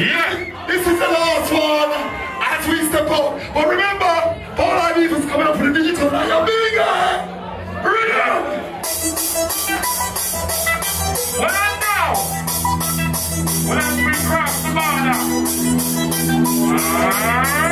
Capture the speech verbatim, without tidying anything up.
Yeah, this is the last one as we step out. But remember, Paul Ives is coming up with the digital like a big guy. Real. When I know, when we cross the border.